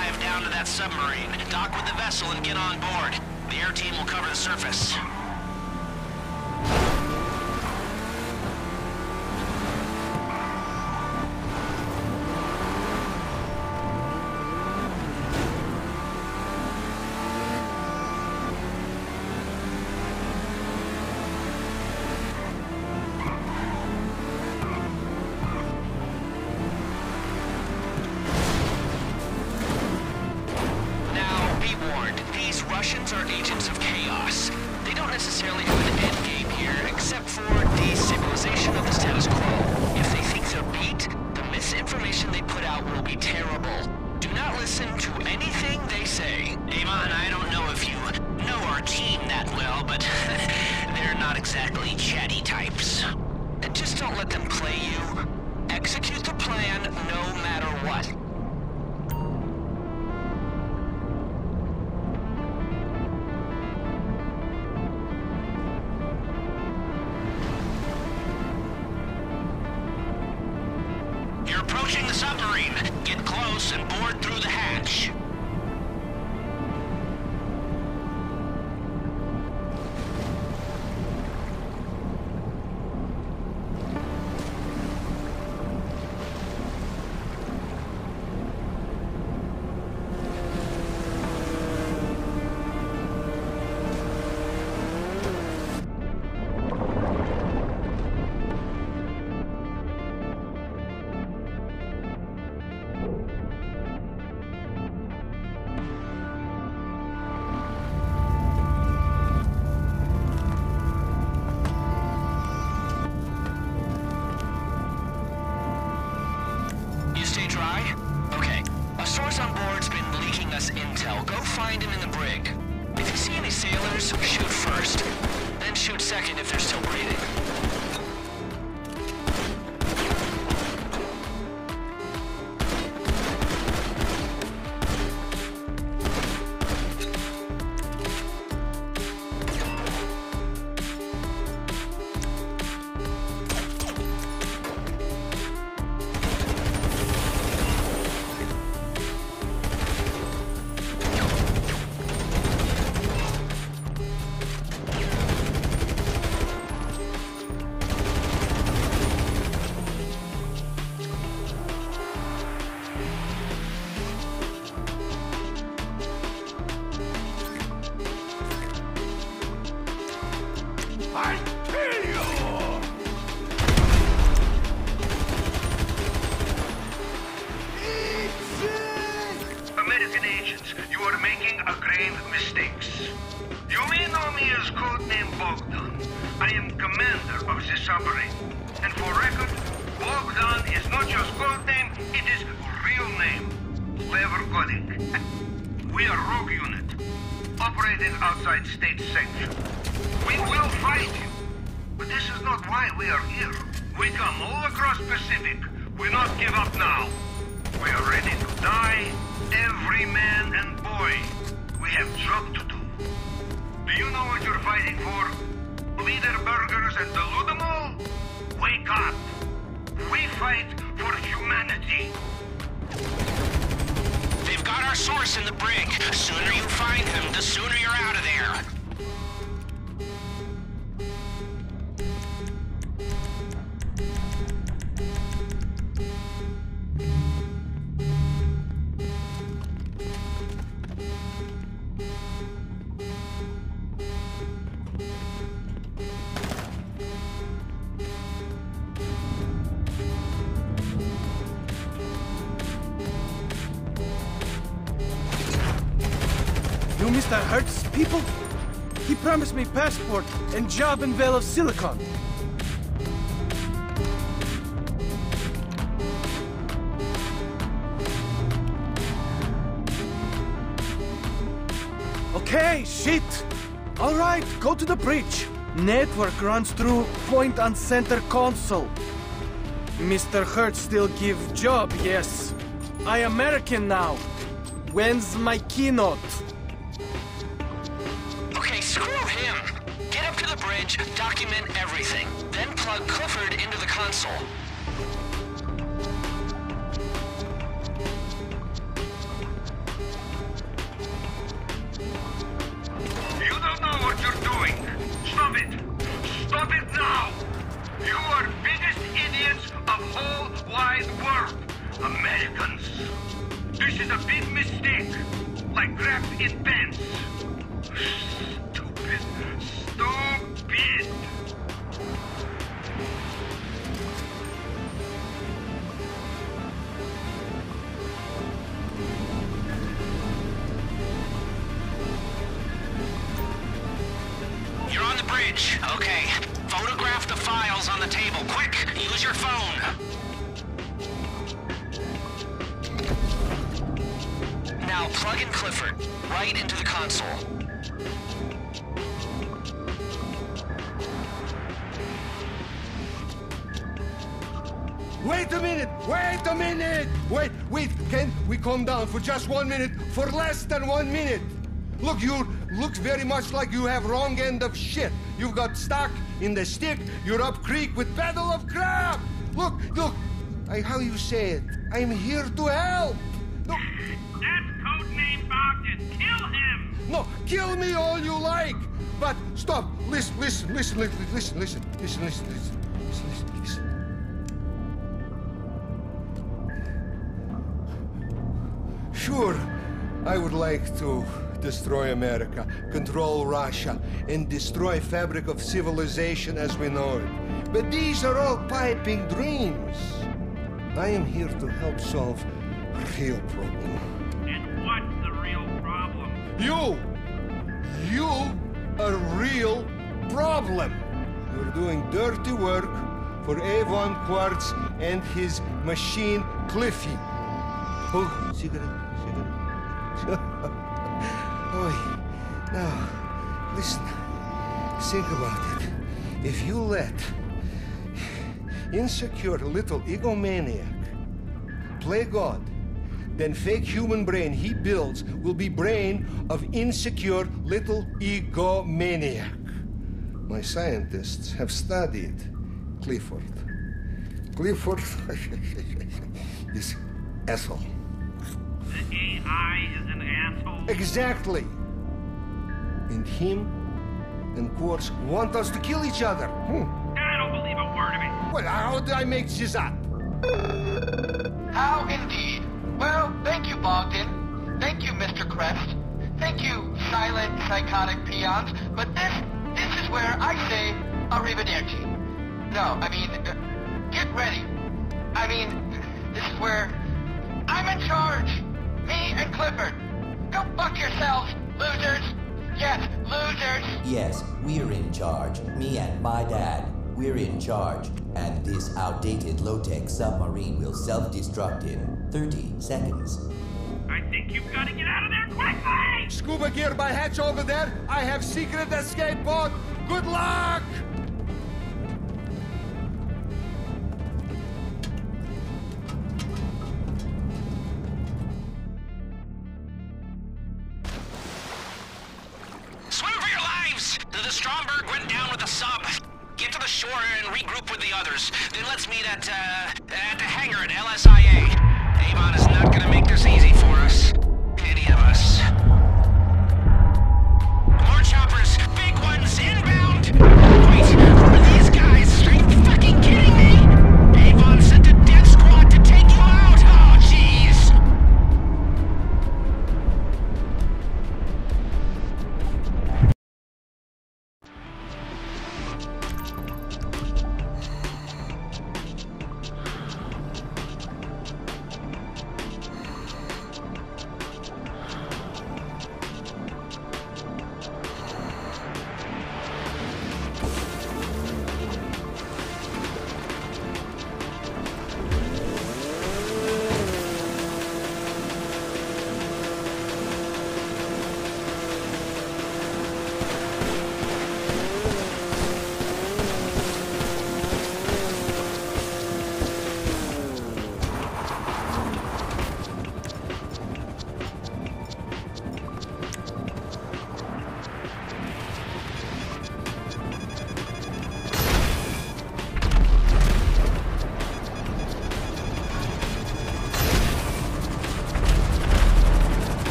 dive down to that submarine. Dock with the vessel and get on board. The air team will cover the surface. Mr. Hertz's people? He promised me passport and job in Vale of Silicon. Okay, shit! All right, go to the bridge. Network runs through point on center console. Mr. Hertz still give job, yes. I American now. When's my keynote? Document everything, then plug Clifford into the console. wrapped in pants. Stupid. Stupid. You're on the bridge. Okay. Photograph the files on the table. Quick! Use your phone. Now plug in Clifford, right into the console. Wait a minute! Wait a minute! Wait, can we calm down for just 1 minute? For less than 1 minute! Look, you look very much like you have wrong end of shit. You've got stuck in the stick, you're up creek with paddle of crap! Look, how you say it? I'm here to help! No. That's codename Bogdan. Kill him! No, kill me all you like! But stop! Listen. Sure, I would like to destroy America, control Russia, and destroy fabric of civilization as we know it. But these are all piping dreams. I am here to help solve a real problem. What's the real problem? You a real problem. You're doing dirty work for Avon Quartz and his machine Cliffy. Oh, cigarette. Oh, now, listen, think about it. If you let insecure little egomaniac play God, then fake human brain he builds will be brain of insecure little egomaniac. My scientists have studied Clifford. Clifford is asshole. The AI is an asshole? Exactly. And him and Quartz want us to kill each other. I don't believe a word of it. Well, how did I make this up? How indeed. Well, thank you, Bogdan. Thank you, Mr. Crest. Thank you, silent, psychotic peons. But this is where I say, arrivederci. No, I mean, get ready. I mean, this is where I'm in charge. Me and Clifford. Go fuck yourselves, losers. Yes, losers. Yes, we're in charge. Me and my dad. We're in charge, and this outdated low-tech submarine will self-destruct in 30 seconds. I think you've got to get out of there quickly! Scuba gear by hatch over there. I have secret escape pod. Good luck! Swim for your lives! The Stromberg went down with the sub. Get to the shore and regroup with the others. Then let's meet at the hangar at LSIA. Avon is not gonna make this easy for us. Any of us. More choppers! Big ones! Inbound! Wait, who are these guys? Are you fucking kidding me? Avon sent a death squad to take you out! Oh, jeez!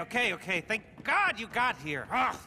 Okay. Thank God you got here. Oh,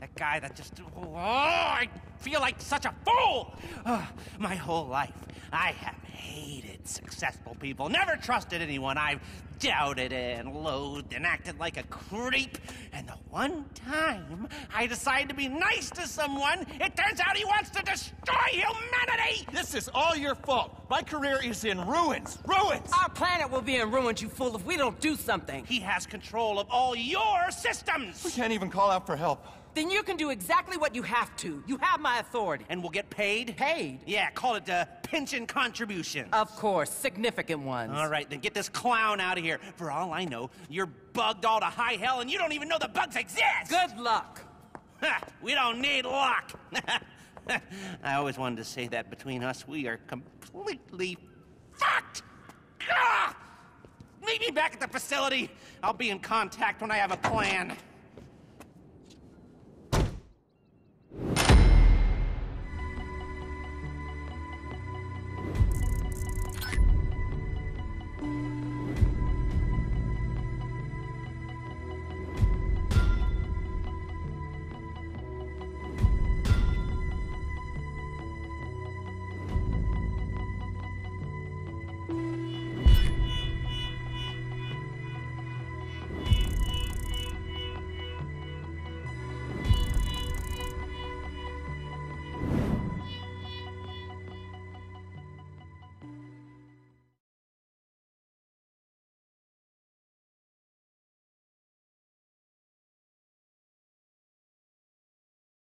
that guy that just... Oh, I feel like such a fool! Oh, my whole life, I have hated successful people, never trusted anyone. I've doubted and loathed and acted like a creep. And the one time I decide to be nice to someone, it turns out he wants to destroy humanity! This is all your fault. My career is in ruins. Ruins! Our planet will be in ruins, you fool, if we don't do something. He has control of all your systems. We can't even call out for help. Then you can do exactly what you have to. You have my authority. And we'll get paid? Paid? Yeah, call it pension contributions. Of course, significant ones. All right, then get this clown out of here. For all I know, you're bugged all to high hell and you don't even know the bugs exist! Good luck. We don't need luck. I always wanted to say that between us, we are completely fucked! Meet me back at the facility. I'll be in contact when I have a plan.